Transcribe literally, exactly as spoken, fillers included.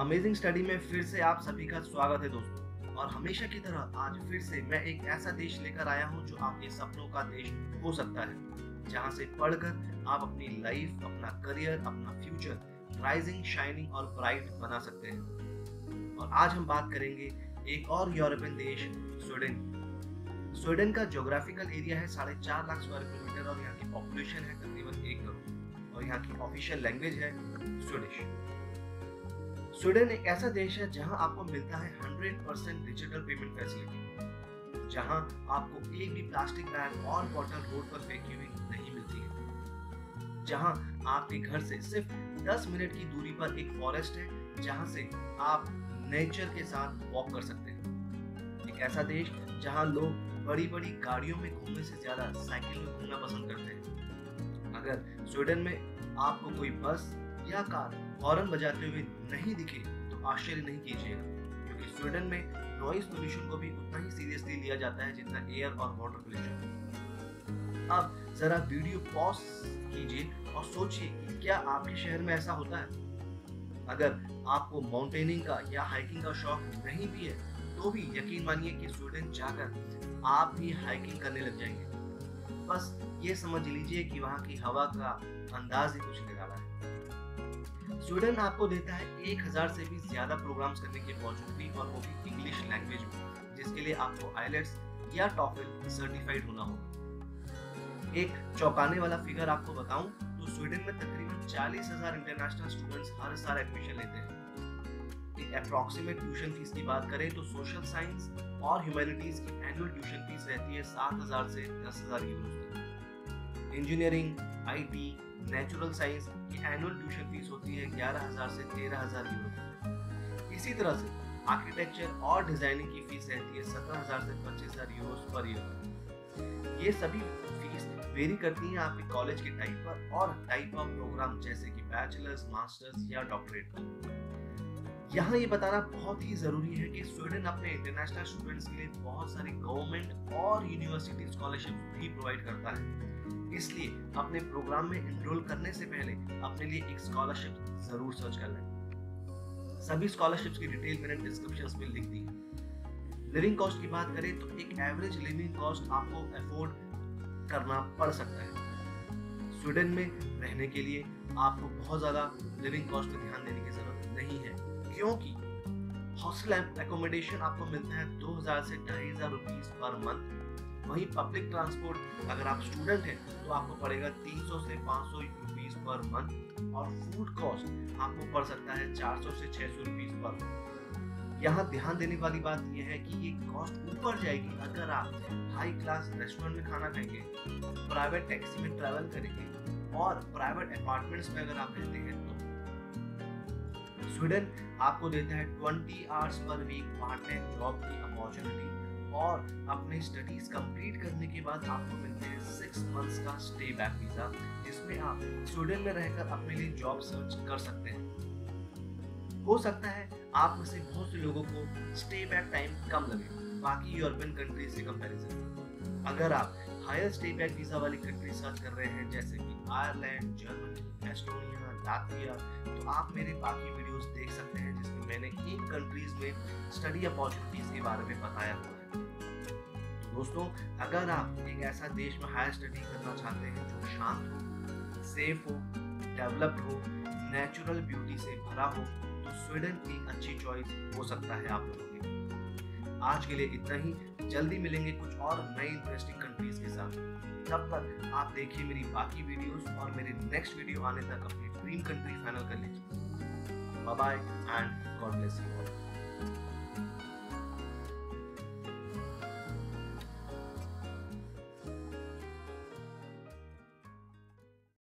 Amazing study में फिर से आप सभी का स्वागत है दोस्तों, और हमेशा की तरह आज फिर से मैं एक ऐसा देश लेकर आया हूं जो आपके सपनों का देश हो सकता है, जहां से पढ़कर आप अपनी लाइफ, अपना करियर, अपना फ्यूचर राइजिंग, शाइनिंग और ब्राइट बना सकते हैं। और आज हम बात करेंगे एक और यूरोपियन देश स्वीडन। स्वीडन का ज्योग्राफिकल एरिया है साढ़े चार लाख स्क्वायर किलोमीटर और यहाँ की पॉपुलेशन है तकरीबन एक करोड़, और यहाँ की ऑफिशियल लैंग्वेज है स्वीडिश। स्वीडन एक ऐसा देश है जहां आपको मिलता है सौ परसेंट डिजिटल पेमेंट फैसिलिटी, जहां आपको एक भी प्लास्टिक बैग और बोतल रोड पर फेंकी हुई नहीं मिलती है, जहां आपके घर से सिर्फ दस मिनट की दूरी पर एक फॉरेस्ट है जहां से आप नेचर के साथ वॉक कर सकते हैं। एक ऐसा देश जहां लोग बड़ी बड़ी गाड़ियों में घूमने से ज्यादा साइकिल में घूमना पसंद करते हैं। अगर स्वीडन में आपको कोई बस या कार हॉर्न बजाते हुए नहीं दिखे तो आश्चर्य नहीं कीजिएगा, क्योंकि स्वीडन में नॉइज पोल्यूशन को भी उतना ही सीरियसली लिया जाता है जितना एयर और वाटर पोल्यूशन। अब जरा वीडियो पॉज कीजिए और सोचिए कि क्या आपके शहर में ऐसा होता है। अगर आपको माउंटेनिंग का या हाइकिंग का शौक नहीं भी है तो भी यकीन मानिए कि स्वीडन जाकर आप भी हाइकिंग करने लग जाएंगे। बस ये समझ लीजिए कि वहाँ की हवा का अंदाज ही कुछ निराला है। स्वीडन आपको देता है एक हज़ार से भी ज्यादा प्रोग्राम्स करने की अपॉर्चुनिटी, और वो भी इंग्लिश लैंग्वेज में, जिसके लिए आपको आईलेट्स या टॉफल सर्टिफाइड होना होगा। एक चौंकाने वाला फिगर आपको बताऊं तो स्वीडन में तकरीबन चालीस हज़ार इंटरनेशनल स्टूडेंट्स हर साल एडमिशन लेते हैं। एक एप्रोक्सीमेट ट्यूशन फीस की बात करें तो सोशल साइंस और ह्यूमैनिटीज की एनुअल ट्यूशन फीस रहती है सात हज़ार से दस हज़ार euro. Engineering, IT, natural science की एनुअल ट्यूशन फीस होती है ग्यारह हज़ार से तेरह हज़ार यूरो। इसी तरह से आर्किटेक्चर और डिजाइनिंग की फीस रहती है सत्रह हज़ार से पच्चीस हज़ार यूरो पर ईयर। ये सभी फीस वेरी करती हैं आपके कॉलेज के टाइप पर और टाइप ऑफ प्रोग्राम, जैसे कि बैचलर्स, मास्टर्स या डॉक्टरेट पर। यहाँ ये बताना बहुत ही जरूरी है कि स्वीडन अपने इंटरनेशनल स्टूडेंट्स के लिए बहुत सारे गवर्नमेंट और यूनिवर्सिटी स्कॉलरशिप भी प्रोवाइड करता है, इसलिए अपने प्रोग्राम में एनरोल करने से पहले अपने लिए एक स्कॉलरशिप जरूर सर्च कर लें। सभी स्कॉलरशिप्स की डिटेल मैंने डिस्क्रिप्शंस में लिख दी है। लिविंग कॉस्ट की बात करें तो एक एवरेज लिविंग कॉस्ट आपको अफोर्ड करना पड़ सकता है। स्वीडन में रहने के लिए आपको बहुत ज्यादा लिविंग कॉस्ट पर ध्यान देने की जरूरत नहीं है, क्योंकि हॉस्टल एकोमोडेशन आपको मिलता है दो हजार से ढाई हजार रुपीज पर मंथ। वहीं पब्लिक ट्रांसपोर्ट, अगर आप स्टूडेंट हैं तो आपको पड़ेगा तीन सौ से पाँच सौ रुपीस पर मंथ, और फूड कॉस्ट आपको पड़ सकता है चार सौ से छह सौ रुपीस पर मंथ। यहाँ ध्यान देने वाली बात यह है कि ये कॉस्ट ऊपर जाएगी अगर आप हाई क्लास रेस्टोरेंट में खाना खाएंगे, प्राइवेट टैक्सी में ट्रैवल करेंगे और प्राइवेट अपार्टमेंट्स में अगर आप रहते हैं तो। स्वीडन आपको देता है ट्वेंटी आवर्स पर वीक पार्ट टाइम जॉब की अपॉर्चुनिटी, और अपने स्टडीज कंप्लीट करने के बाद आपको मिलते हैं सिक्स मंथ्स का स्टे बैक वीजा, जिसमें आप स्वीडन में रहकर अपने लिए जॉब सर्च कर सकते हैं। हो सकता है आप में से बहुत से लोगों को स्टे बैक टाइम कम लगे बाकी यूरोपियन कंट्रीज से कंपैरिजन। अगर आप हायर स्टे बैक वीजा वाली कंट्री सर्च कर रहे हैं, जैसे कि आयरलैंड, जर्मनी, एस्टोनिया, लातविया, तो आप मेरे बाकी वीडियोस देख सकते हैं जिसमें मैंने इन कंट्रीज में स्टडी अपॉर्चुनिटीज के बारे में बताया हुआ है। दोस्तों, अगर आप एक ऐसा देश में हायर स्टडी करना चाहते हैं जो शांत हो, सेफ हो, डेवलप्ड हो, नेचुरल ब्यूटी से भरा हो, तो स्वीडन एक अच्छी चॉइस हो सकता है आप लोगों के लिए। आज के लिए इतना ही, जल्दी मिलेंगे कुछ और नई इंटरेस्टिंग कंट्रीज के साथ। तब तक आप देखिए मेरी बाकी वीडियोस, और मेरे नेक्स्ट वीडियो आने तक अपनी ड्रीम कंट्री फाइनल कर लीजिए। Bye bye and God bless you all.